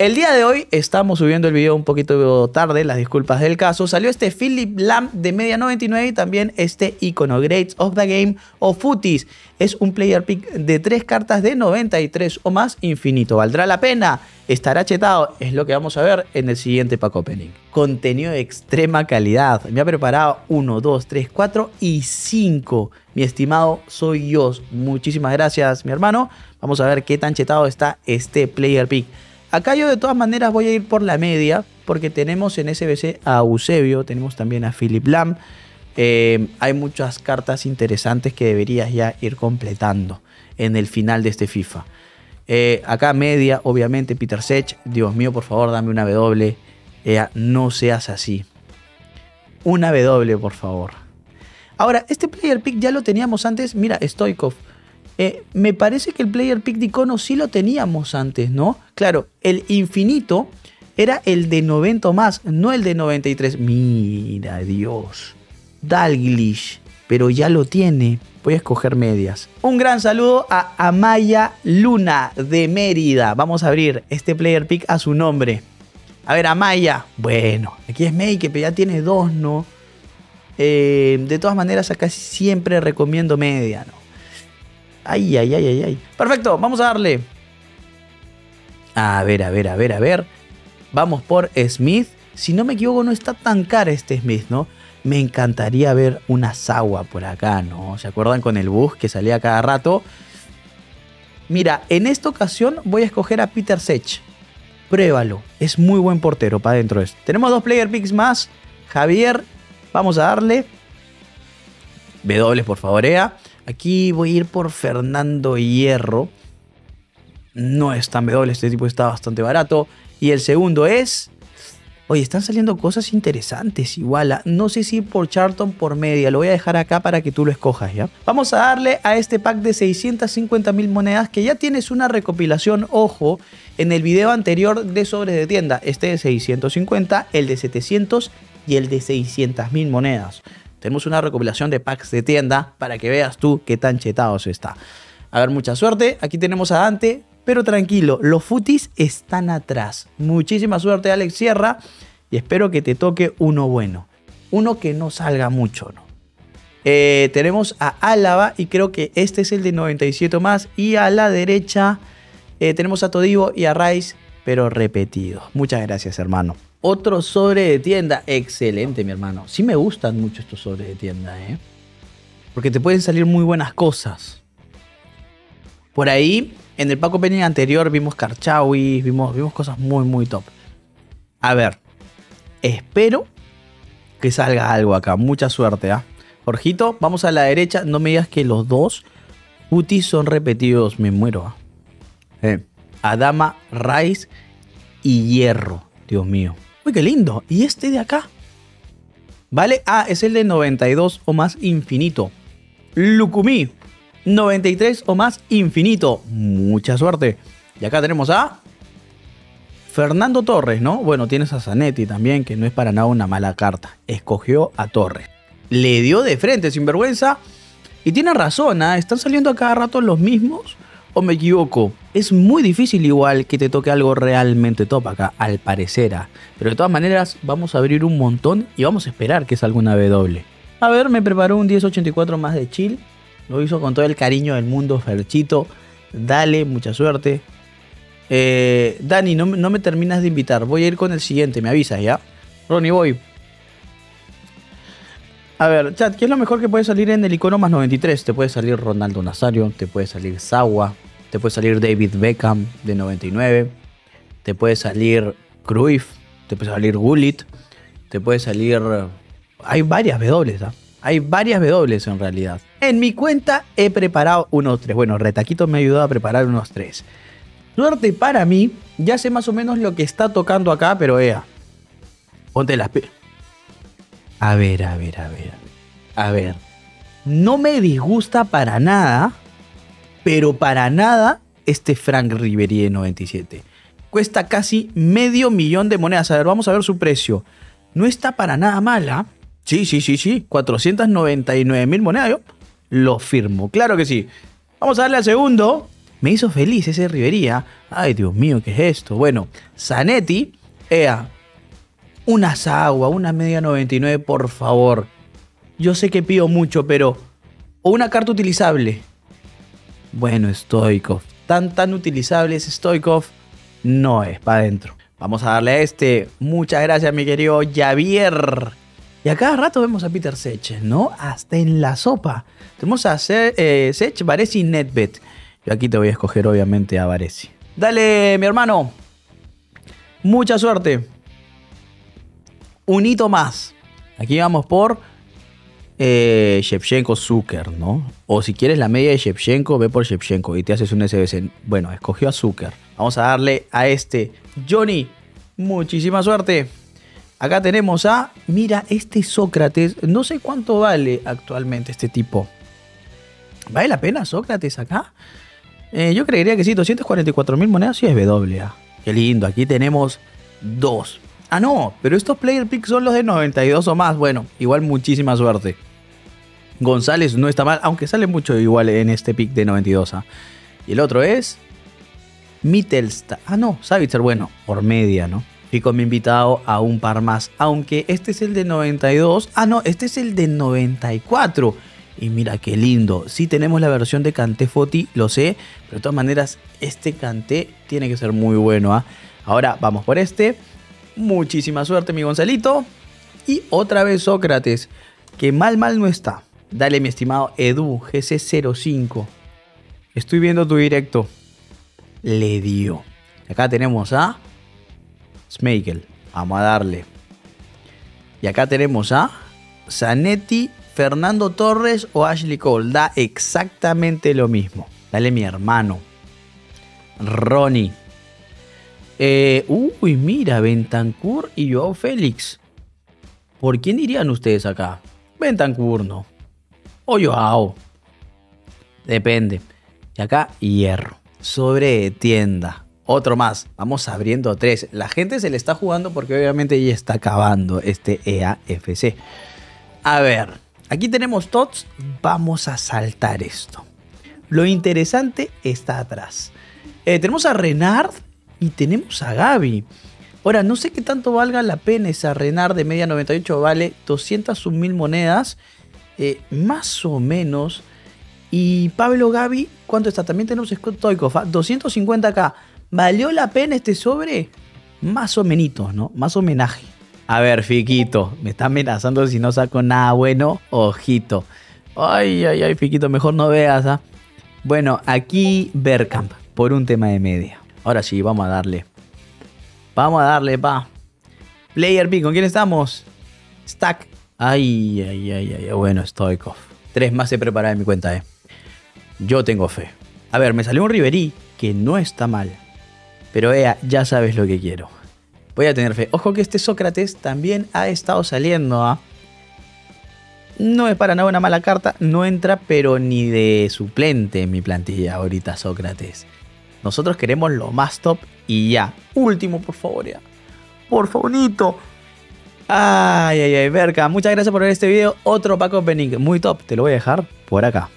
El día de hoy estamos subiendo el video un poquito tarde, las disculpas del caso. Salió este Philipp Lahm de media 99 y también este icono Greats of the Game o Footies. Es un player pick de 3 cartas de 93 o más infinito. ¿Valdrá la pena? ¿Estará chetado? Es lo que vamos a ver en el siguiente pack opening. Contenido de extrema calidad. Me ha preparado 1, 2, 3, 4 y 5. Mi estimado soy yo. Muchísimas gracias, mi hermano. Vamos a ver qué tan chetado está este player pick. Acá yo de todas maneras voy a ir por la media, porque tenemos en SBC a Eusebio, tenemos también a Philipp Lahm. Hay muchas cartas interesantes que deberías ya ir completando en el final de este FIFA. Acá media, obviamente, Petr Čech. Dios mío, por favor, dame una W. No seas así. Una W, por favor. Ahora, este player pick ya lo teníamos antes. Mira, Stoichkov. Me parece que el player pick de icono sí lo teníamos antes, ¿no? Claro, el infinito era el de 90 o más, no el de 93. Mira, Dios. Dalglish, pero ya lo tiene. Voy a escoger medias. Un gran saludo a Amaya Luna de Mérida. Vamos a abrir este player pick a su nombre. A ver, Amaya. Bueno, aquí es Make, pero ya tienes dos, ¿no? De todas maneras, acá siempre recomiendo media, ¿no? Ay, ay, ay, ay, ay. Perfecto, vamos a darle. A ver, a ver, a ver, a ver. Vamos por Smith. Si no me equivoco, no está tan cara este Smith, ¿no? Me encantaría ver una Sawa por acá, ¿no? ¿Se acuerdan con el bus que salía cada rato? Mira, en esta ocasión voy a escoger a Petr Čech. Pruébalo. Es muy buen portero para adentro. Tenemos dos player picks más. Javier, vamos a darle. W, por favor, Ea. Aquí voy a ir por Fernando Hierro. No es tan W, este tipo está bastante barato. Y el segundo es... Oye, están saliendo cosas interesantes igual. No sé si por Charlton por media. Lo voy a dejar acá para que tú lo escojas, ¿ya? Vamos a darle a este pack de 650.000 monedas que ya tienes una recopilación, ojo, en el video anterior de sobres de tienda. Este de 650, el de 700 y el de 600.000 monedas. Tenemos una recopilación de packs de tienda para que veas tú qué tan chetados está. A ver, mucha suerte. Aquí tenemos a Dante, pero tranquilo, los Footies están atrás. Muchísima suerte, Alex Sierra, y espero que te toque uno bueno. Uno que no salga mucho, ¿no? Tenemos a Álava y creo que este es el de 97 más. Y a la derecha tenemos a Todibo y a Rice, pero repetidos. Muchas gracias, hermano. Otro sobre de tienda. Excelente, mi hermano. Sí me gustan mucho estos sobres de tienda, ¿eh? Porque te pueden salir muy buenas cosas. Por ahí, en el pack opening anterior vimos Karchawis, vimos cosas muy, muy top. A ver. Espero que salga algo acá. Mucha suerte, ¿ah? Jorgito, vamos a la derecha. No me digas que los dos Footies son repetidos. Me muero, Adama, Rice y Hierro. Dios mío. Uy, qué lindo. ¿Y este de acá? Vale. Ah, es el de 92 o más infinito. Lucumí. 93 o más infinito. Mucha suerte. Y acá tenemos a... Fernando Torres, ¿no? Bueno, tienes a Zanetti también, que no es para nada una mala carta. Escogió a Torres. Le dio de frente, sin vergüenza. Y tiene razón, ¿eh? ¿Están saliendo a cada rato los mismos? ¿O me equivoco? Es muy difícil igual que te toque algo realmente top acá, al parecer. Pero de todas maneras, vamos a abrir un montón y vamos a esperar que salga una W. A ver, me preparó un 1084 más de chill. Lo hizo con todo el cariño del mundo, Ferchito. Dale, mucha suerte. Dani, no me terminas de invitar. Voy a ir con el siguiente, me avisas, ¿ya? Ronnie, voy. A ver, chat, ¿qué es lo mejor que puede salir en el icono más 93? Te puede salir Ronaldo Nazario, te puede salir Zawa, te puede salir David Beckham de 99, te puede salir Cruyff, te puede salir Gullit, te puede salir... Hay varias W, ¿ah? Hay varias W en realidad. En mi cuenta he preparado unos 3. Bueno, Retaquito me ha ayudado a preparar unos 3. Suerte para mí, ya sé más o menos lo que está tocando acá, pero Ea, ponte las pilas. A ver, a ver, a ver, a ver. No me disgusta para nada, pero para nada este Frank Ribery de 97. Cuesta casi medio millón de monedas. A ver, vamos a ver su precio. No está para nada mala. Sí, sí, sí, sí. 499.000 monedas, yo lo firmo. Claro que sí. Vamos a darle al segundo. Me hizo feliz ese Rivería. Ay, Dios mío, ¿qué es esto? Bueno, Zanetti, ea, una Sagua, una media 99, por favor. Yo sé que pido mucho, pero... O una carta utilizable. Bueno, Stoichkov. Tan utilizable es Stoichkov. No es, para adentro. Vamos a darle a este. Muchas gracias, mi querido Javier. Y a cada rato vemos a Peter Čech, ¿no? Hasta en la sopa. Tenemos a Čech, Baresi, Nedved. Yo aquí te voy a escoger, obviamente, a Baresi. Dale, mi hermano. Mucha suerte. Un hito más. Aquí vamos por Shevchenko, Zucker, ¿no? O si quieres la media de Shevchenko, ve por Shevchenko y te haces un SBC. Bueno, escogió a Zucker. Vamos a darle a este. Johnny, muchísima suerte. Acá tenemos a... Mira, este Sócrates. No sé cuánto vale actualmente este tipo. ¿Vale la pena Sócrates acá? Yo creería que sí. 244.000 monedas sí es BWA. Qué lindo. Aquí tenemos dos. Ah, no. Pero estos player picks son los de 92 o más. Bueno, igual muchísima suerte. González no está mal. Aunque sale mucho igual en este pick de 92. ¿Eh? Y el otro es... Mittelsta. Ah, no. Savitzer. Bueno, por media, ¿no? Fico me ha invitado a un par más, aunque este es el de 92. Ah, no, este es el de 94. Y mira qué lindo. Sí tenemos la versión de Canté Foti, lo sé. Pero de todas maneras, este Canté tiene que ser muy bueno. ¿Eh? Ahora vamos por este. Muchísima suerte, mi Gonzalito. Y otra vez Sócrates, que mal no está. Dale, mi estimado Edu, GC05. Estoy viendo tu directo. Le dio. Acá tenemos a... Schmeichel, vamos a darle. Y acá tenemos a Zanetti, Fernando Torres o Ashley Cole. Da exactamente lo mismo. Dale, mi hermano. Ronnie. Uy, mira, Bentancur y Joao Félix. ¿Por quién irían ustedes acá? Bentancur no. O Joao. Depende. Y acá, Hierro. Sobre tienda. Otro más. Vamos abriendo tres. La gente se le está jugando porque obviamente ya está acabando este EAFC. A ver. Aquí tenemos tots. Vamos a saltar esto. Lo interesante está atrás. Tenemos a Renard y tenemos a Gaby. Ahora, no sé qué tanto valga la pena esa Renard de media 98. Vale 201.000 monedas. Más o menos. Y Pablo Gaby, ¿cuánto está? También tenemos Stoichkov. 250k. ¿Valió la pena este sobre? Más o menos, ¿no? Más homenaje. A ver, Fiquito. Me está amenazando si no saco nada bueno. Ojito. Ay, ay, ay, Fiquito. Mejor no veas, ¿ah? Bueno, aquí Bergkamp. Por un tema de media. Ahora sí, vamos a darle. Vamos a darle, pa. Player pick. ¿Con quién estamos? Stack. Ay, ay, ay, ay. Bueno, Stoichkov. Tres más he preparado en mi cuenta, ¿eh? Yo tengo fe. A ver, me salió un Riverí que no está mal. Pero ea, ya sabes lo que quiero. Voy a tener fe. Ojo que este Sócrates también ha estado saliendo. ¿Eh? No es para nada una mala carta. No entra, pero ni de suplente en mi plantilla ahorita Sócrates. Nosotros queremos lo más top y ya. Último, por favor. Ea. Por favorito. Ay, ay, ay, Berka. Muchas gracias por ver este video. Otro pack opening muy top. Te lo voy a dejar por acá.